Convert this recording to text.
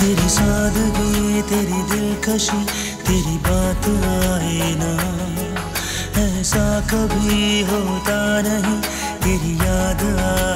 तेरी सादगी तेरी दिलकशी तेरी बात आए ना, ऐसा कभी होता नहीं तेरी याद आए।